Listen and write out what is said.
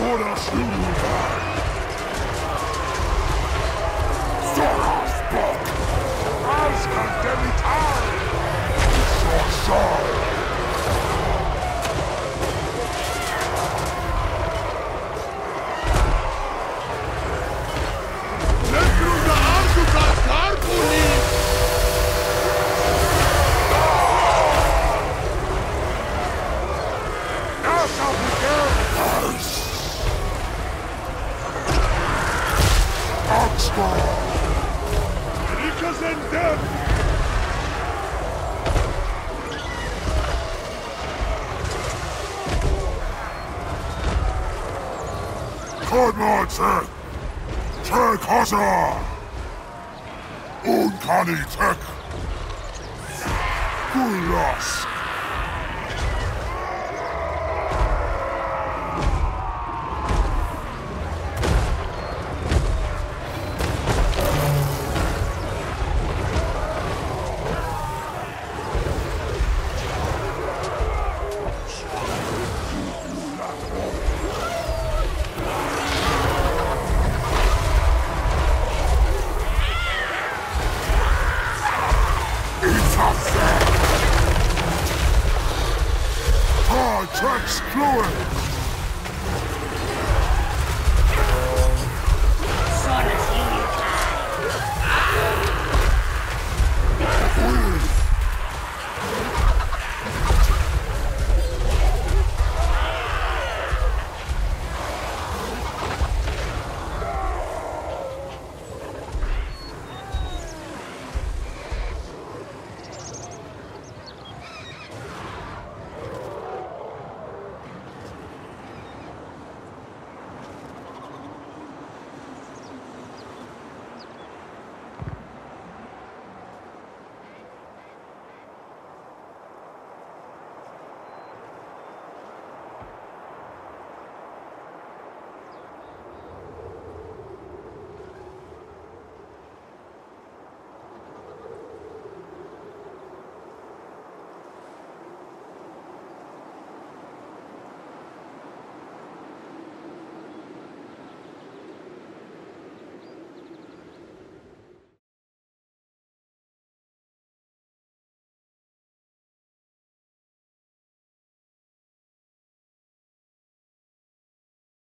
Tracks fluid!